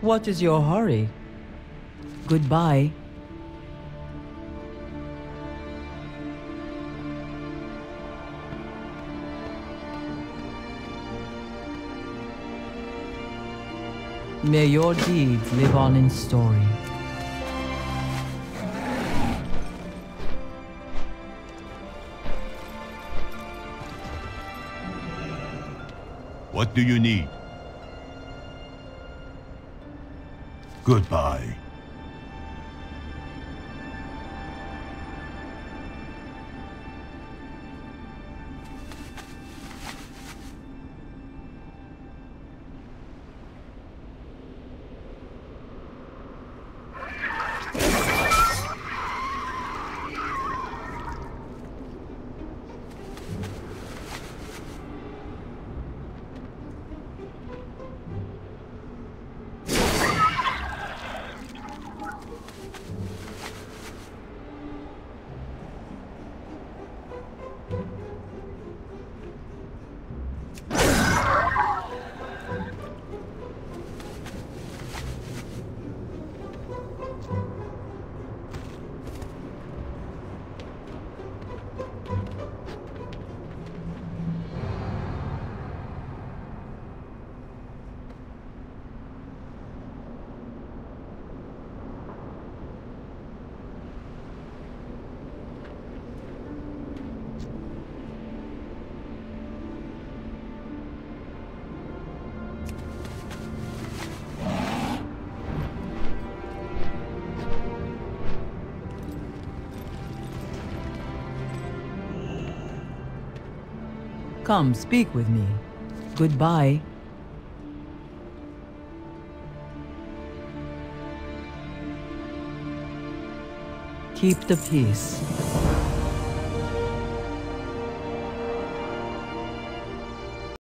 What is your hurry? Goodbye. May your deeds live on in story. What do you need? Goodbye. Come, speak with me. Goodbye. Keep the peace.